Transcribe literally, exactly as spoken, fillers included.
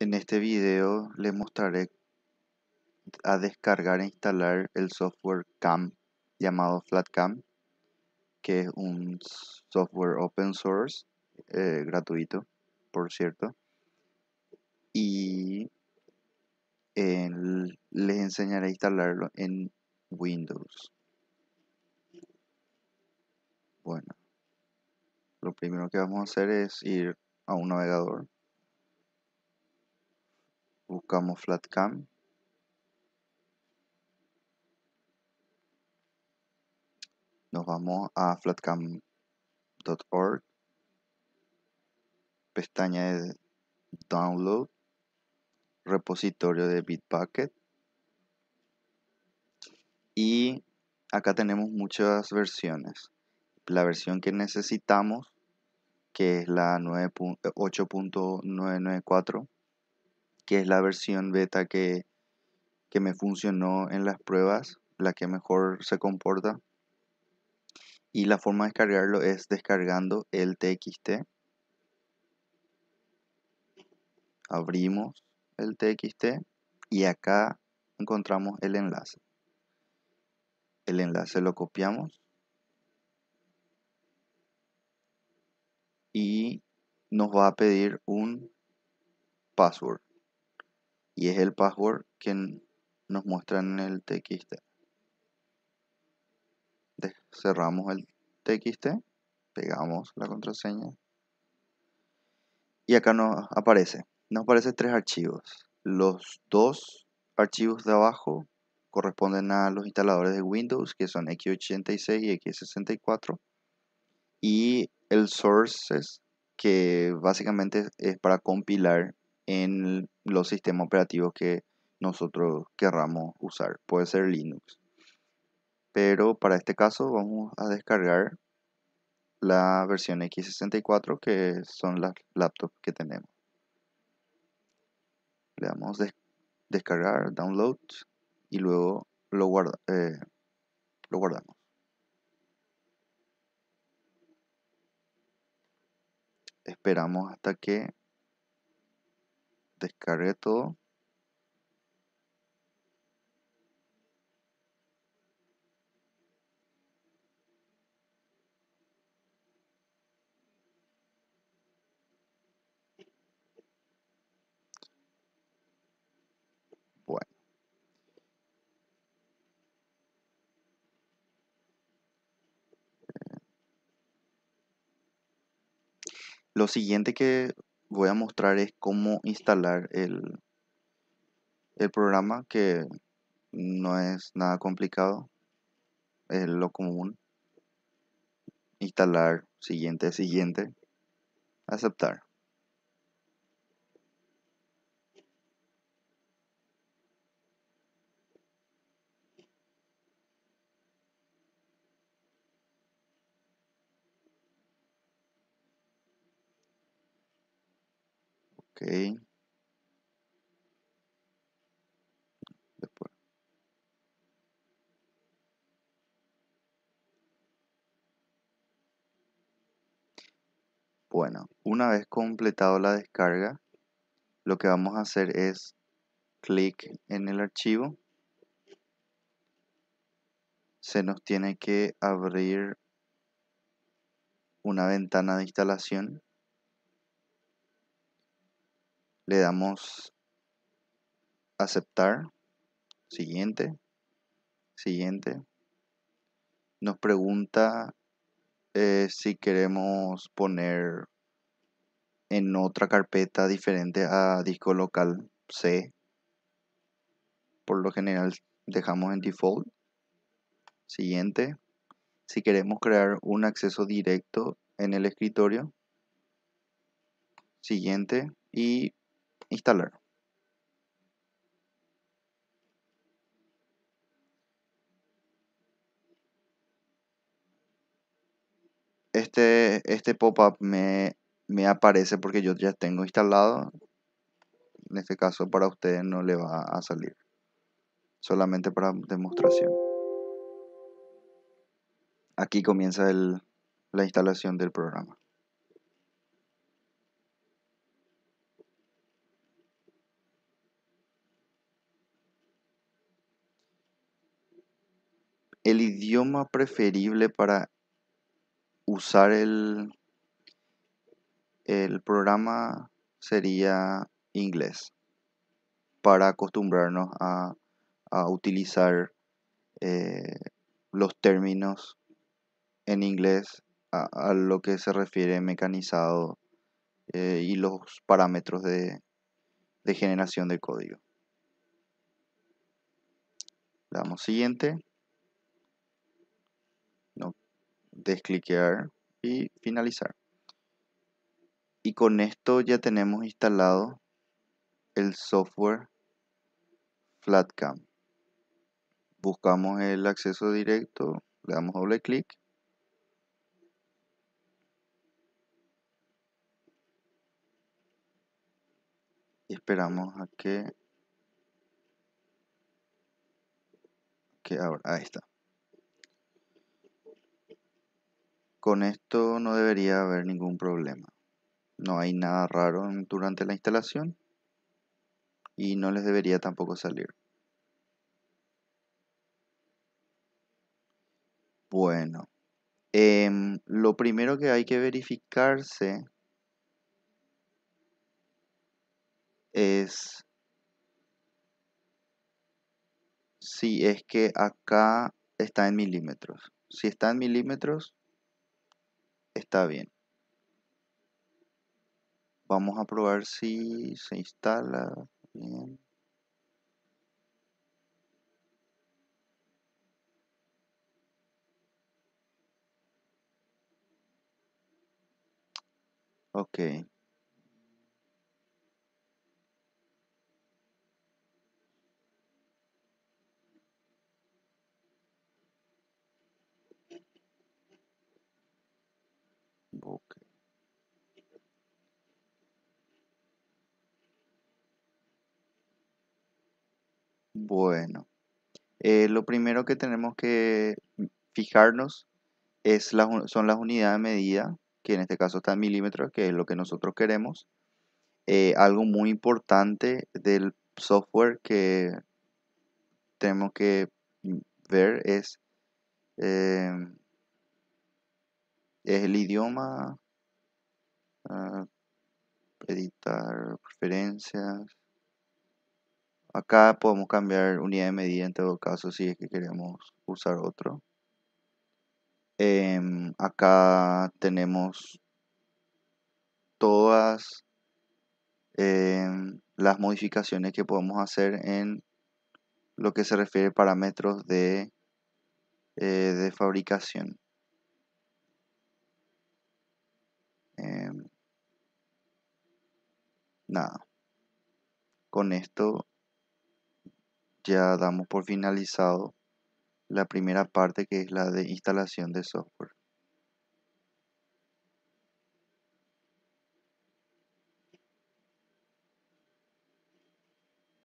En este video les mostraré a descargar e instalar el software CAM llamado FlatCAM, que es un software open source eh, gratuito, por cierto, y eh, les enseñaré a instalarlo en Windows. Bueno, lo primero que vamos a hacer es ir a un navegador. Buscamos FlatCAM. Nos vamos a flatcam punto org, pestaña de Download, repositorio de Bitbucket. Y acá tenemos muchas versiones. La versión que necesitamos, que es la ocho punto novecientos noventa y cuatro, que es la versión beta que, que me funcionó en las pruebas, la que mejor se comporta. Y la forma de descargarlo es descargando el T X T. Abrimos el T X T y acá encontramos el enlace. El enlace lo copiamos y nos va a pedir un password. Y es el password que nos muestra en el T X T. Cerramos el T X T, pegamos la contraseña y acá nos aparece nos aparecen tres archivos. Los dos archivos de abajo corresponden a los instaladores de Windows, que son equis ochenta y seis y equis sesenta y cuatro, y el sources, que básicamente es para compilar en los sistemas operativos que nosotros querramos usar. Puede ser Linux, pero para este caso vamos a descargar la versión equis sesenta y cuatro, que son las laptops que tenemos. Le damos des descargar, download, y luego lo, guarda eh, lo guardamos. Esperamos hasta que descargue todo. Bueno, lo siguiente que voy a mostrar es cómo instalar el, el programa, que no es nada complicado, es lo común. Instalar, siguiente, siguiente, aceptar. Okay. Después. Bueno, una vez completado la descarga, lo que vamos a hacer es clic en el archivo. Se nos tiene que abrir una ventana de instalación. Le damos aceptar, siguiente, siguiente. Nos pregunta eh, si queremos poner en otra carpeta diferente a disco local C. Por lo general dejamos en default. Siguiente. Si queremos crear un acceso directo en el escritorio. Siguiente. Y instalar. Este, este pop-up me, me aparece porque yo ya tengo instalado. En este caso para ustedes no le va a salir. Solamente para demostración. Aquí comienza el, la instalación del programa. El idioma preferible para usar el, el programa sería inglés, para acostumbrarnos a, a utilizar eh, los términos en inglés a, a lo que se refiere mecanizado eh, y los parámetros de, de generación de código. Le damos siguiente, no, descliquear y finalizar. Y con esto ya tenemos instalado el software FlatCAM. Buscamos el acceso directo, le damos doble clic. Y esperamos a que, que ahora, ahí está. Con esto no debería haber ningún problema. No hay nada raro durante la instalación y no les debería tampoco salir. Bueno, eh, lo primero que hay que verificarse es si es que acá está en milímetros. Si está en milímetros, está bien. Vamos a probar si se instala bien. Ok. Ok. Bueno, eh, lo primero que tenemos que fijarnos es la, son las unidades de medida, que en este caso está en milímetros, que es lo que nosotros queremos. Eh, algo muy importante del software que tenemos que ver es, eh, es el idioma, uh, editar preferencias. Acá podemos cambiar unidad de medida en todo caso si es que queremos usar otro. Eh, acá tenemos todas eh, las modificaciones que podemos hacer en lo que se refiere a parámetros de, eh, de fabricación. Eh, nada. Con esto ya damos por finalizado la primera parte, que es la de instalación de software.